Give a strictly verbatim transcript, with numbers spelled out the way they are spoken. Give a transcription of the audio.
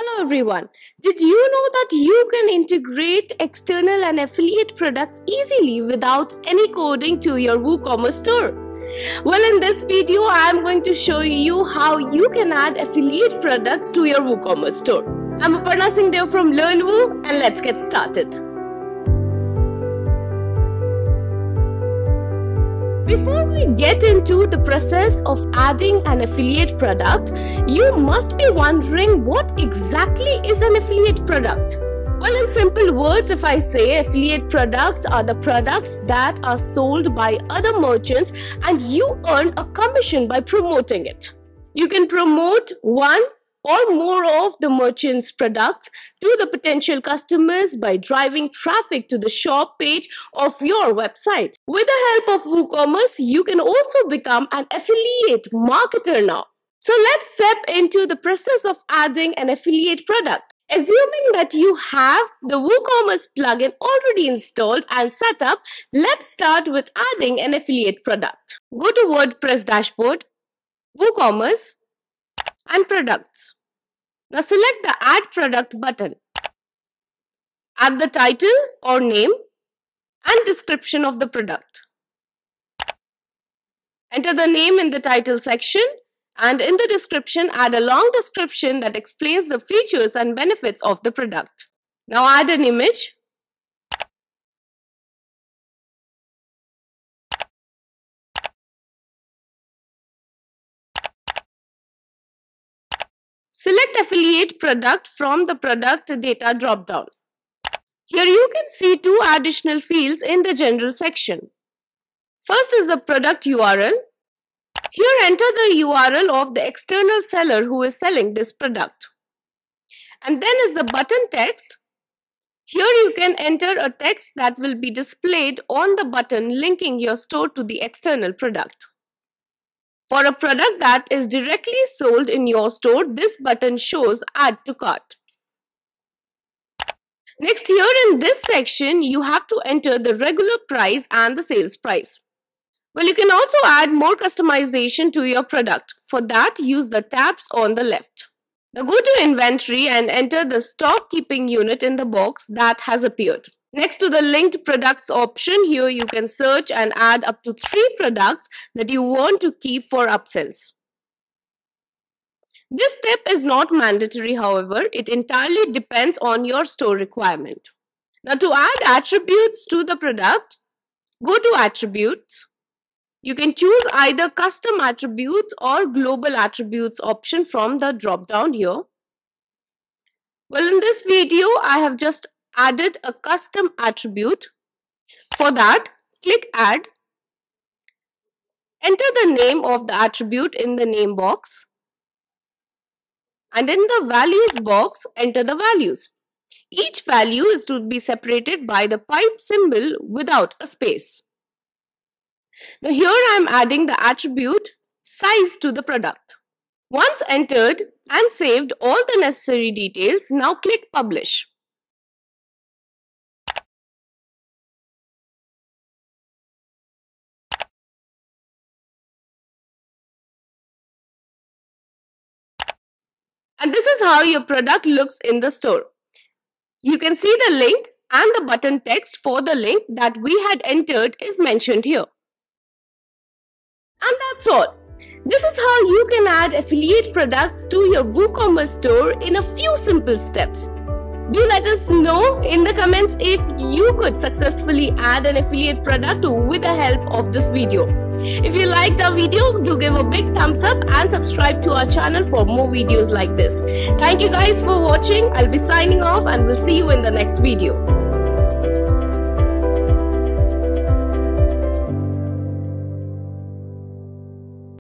Hello everyone, did you know that you can integrate external and affiliate products easily without any coding to your WooCommerce store? Well, in this video, I am going to show you how you can add affiliate products to your WooCommerce store. I'm Aparna Singh Deo from LearnWoo and let's get started. Before we get into the process of adding an affiliate product, you must be wondering what exactly is an affiliate product. Well, in simple words, if I say affiliate products are the products that are sold by other merchants and you earn a commission by promoting it. You can promote one or more of the merchant's products to the potential customers by driving traffic to the shop page of your website. With the help of WooCommerce, you can also become an affiliate marketer now. So let's step into the process of adding an affiliate product. Assuming that you have the WooCommerce plugin already installed and set up, let's start with adding an affiliate product. Go to WordPress dashboard, WooCommerce, and products. Now select the Add Product button. Add the title or name and description of the product. Enter the name in the title section and in the description add a long description that explains the features and benefits of the product. Now add an image. Select affiliate product from the product data drop-down. Here you can see two additional fields in the general section. First is the product U R L. Here enter the U R L of the external seller who is selling this product. And then is the button text. Here you can enter a text that will be displayed on the button linking your store to the external product. For a product that is directly sold in your store, this button shows Add to Cart. Next, here in this section, you have to enter the regular price and the sales price. Well, you can also add more customization to your product. For that, use the tabs on the left. Now go to Inventory and enter the Stock Keeping Unit in the box that has appeared. Next to the linked products option, here you can search and add up to three products that you want to keep for upsells. This step is not mandatory, however, it entirely depends on your store requirement. Now to add attributes to the product, go to Attributes. You can choose either Custom Attributes or Global Attributes option from the drop-down here. Well, in this video, I have just added a custom attribute. For that, click Add. Enter the name of the attribute in the name box. And in the values box, enter the values. Each value is to be separated by the pipe symbol without a space. Now here I am adding the attribute size to the product. Once entered and saved all the necessary details, now click Publish. And this is how your product looks in the store. You can see the link and the button text for the link that we had entered is mentioned here. And that's all. This is how you can add affiliate products to your WooCommerce store in a few simple steps. Do let us know in the comments if you could successfully add an affiliate product with the help of this video. If you liked our video, do give a big thumbs up and subscribe to our channel for more videos like this. Thank you guys for watching. I'll be signing off and we'll see you in the next video.